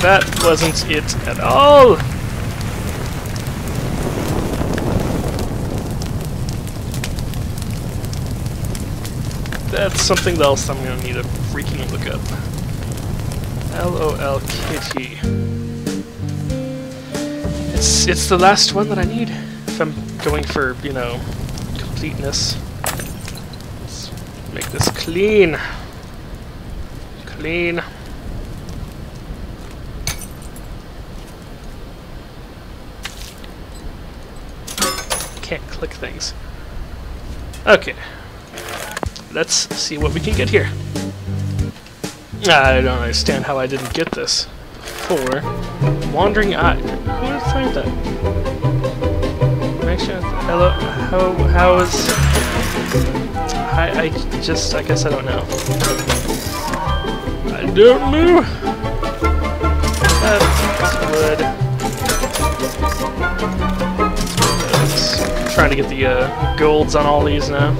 That wasn't it at all! That's something else I'm gonna need to freaking look up. LOL Kitty. It's the last one that I need if I'm going for, you know, completeness. Let's make this clean. Clean. Can't click things. Okay. Let's see what we can get here. I don't understand how I didn't get this before. Wandering Eye. Where did I find that? Make sure. Hello. How is? I guess I don't know. I don't know. That's wood. I'm trying to get the golds on all these now.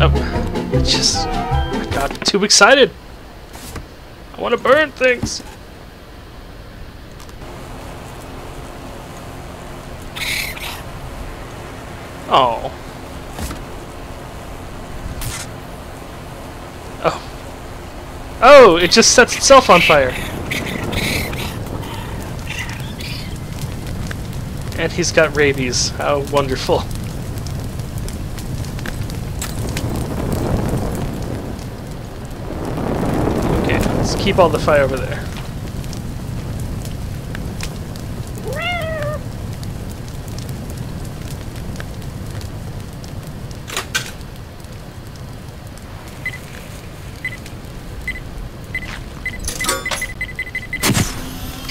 Oh, I got too excited. I want to burn things. Oh. Oh. Oh, it just sets itself on fire. And he's got rabies. How wonderful. Keep all the fire over there.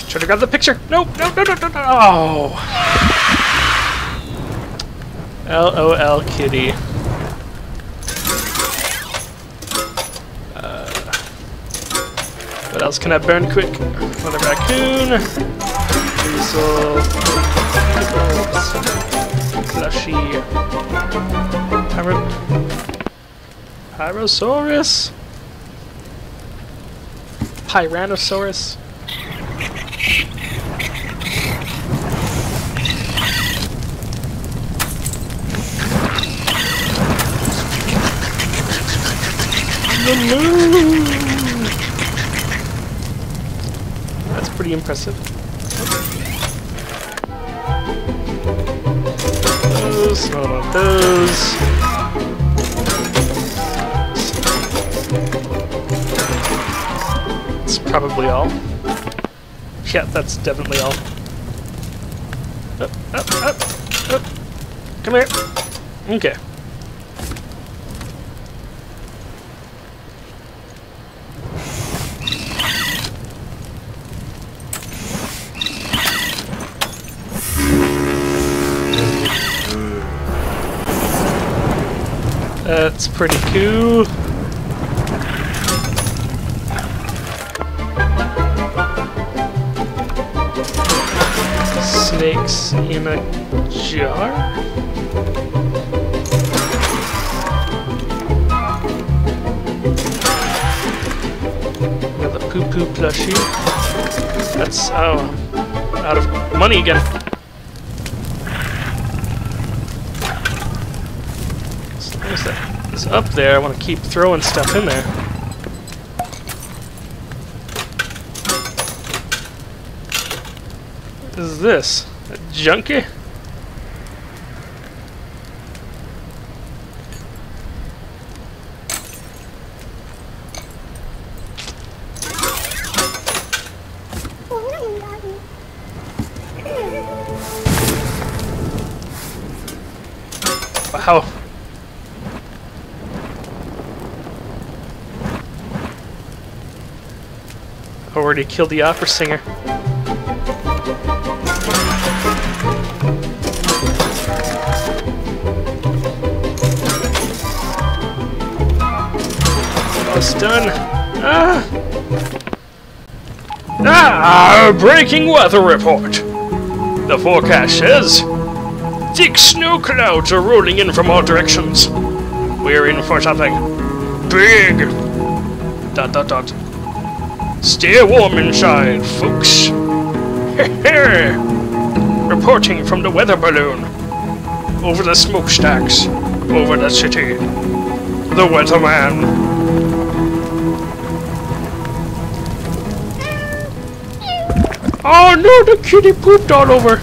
Try to grab the picture. Nope, no. Oh. LOL Kitty. What else can I burn quick? Another raccoon. Weasel. Plushy. Pyrosaurus. Pyranosaurus. The moon. Pretty impressive. Those, not on those. It's probably all. Yeah, that's definitely all. Up. Come here. Okay. That's pretty cool. Snakes in a jar? Another poo-poo plushie. That's, oh, out of money again. It's up there. I want to keep throwing stuff in there. What is this? A junkie? Wow. Already killed the opera singer. Almost done. Breaking weather report. The forecast says thick snow clouds are rolling in from all directions. We're in for something big. Dot. Stay warm inside, folks. Reporting from the weather balloon. Over the smokestacks. Over the city. The weatherman. Oh no, the kitty pooped all over.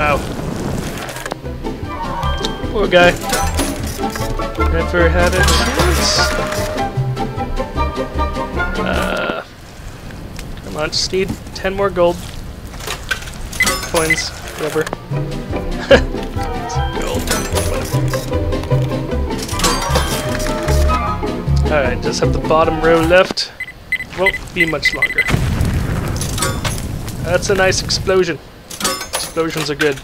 Ow. Poor guy. Never had a chance. Come on, just need 10 more gold. Coins, whatever. Alright, just have the bottom row left. Won't be much longer. That's a nice explosion. Explosions are good.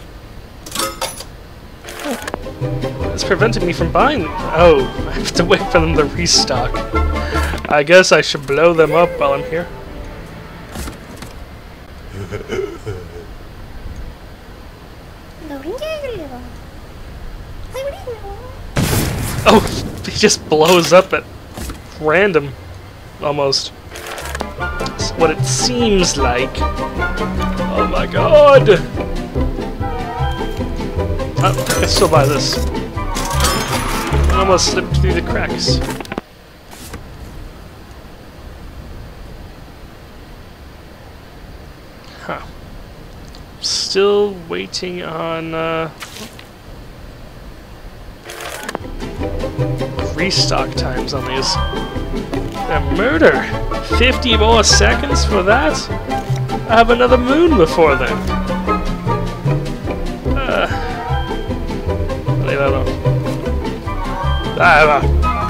Oh, it's prevented me from buying them. Oh, I have to wait for them to restock. I guess I should blow them up while I'm here. Oh, he just blows up at random, almost. That's what it seems like. Oh my god! Oh, I can still buy this. I almost slipped through the cracks. Huh. Still waiting on restock times on these. A murder! 50 more seconds for that? I have another moon before then. I don't know.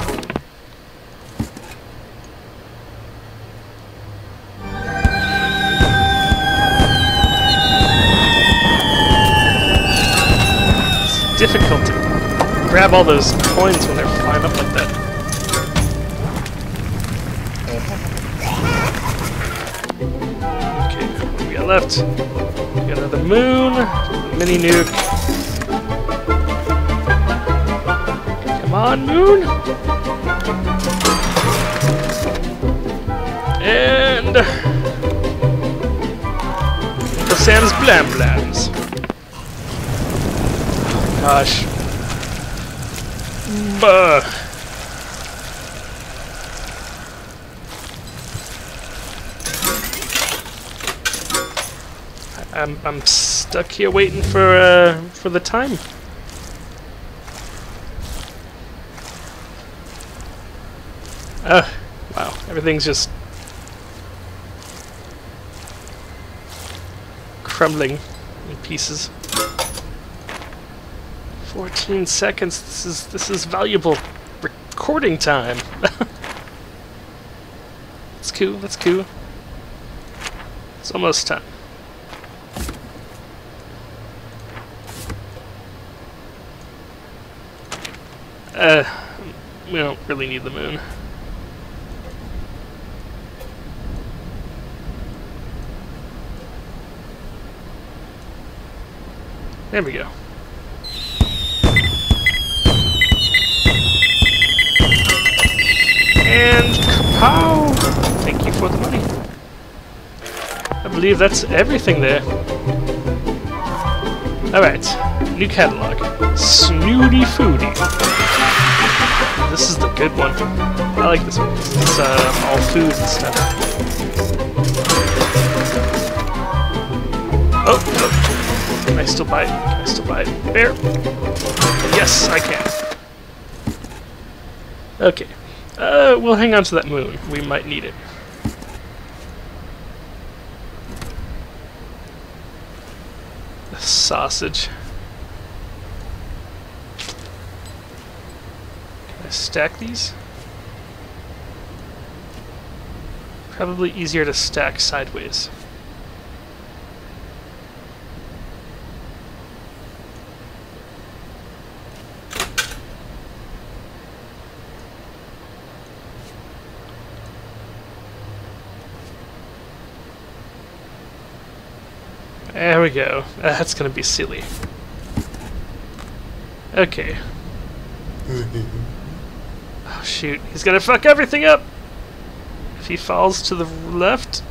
It's difficult to grab all those coins when they're flying up like that. Okay, what do we got left? We got another moon, mini nuke. Come on, moon! And Uncle Sam's Blam Blams. Oh, gosh. Buh. I'm stuck here waiting for the time. Wow, everything's just crumbling in pieces. 14 seconds. This is valuable recording time. That's cool. That's cool. It's almost time. We don't really need the moon. There we go. And kapow! Thank you for the money. I believe that's everything there. Alright, new catalog. Snooty Foodie. This is the good one. I like this one. It's all food and stuff. Oh! Can I still buy it? Can I still buy it? Bear! Yes, I can. Okay. We'll hang on to that moon. We might need it. The sausage. Can I stack these? Probably easier to stack sideways. There we go. That's gonna be silly. Okay. Oh shoot, he's gonna fuck everything up! If he falls to the left...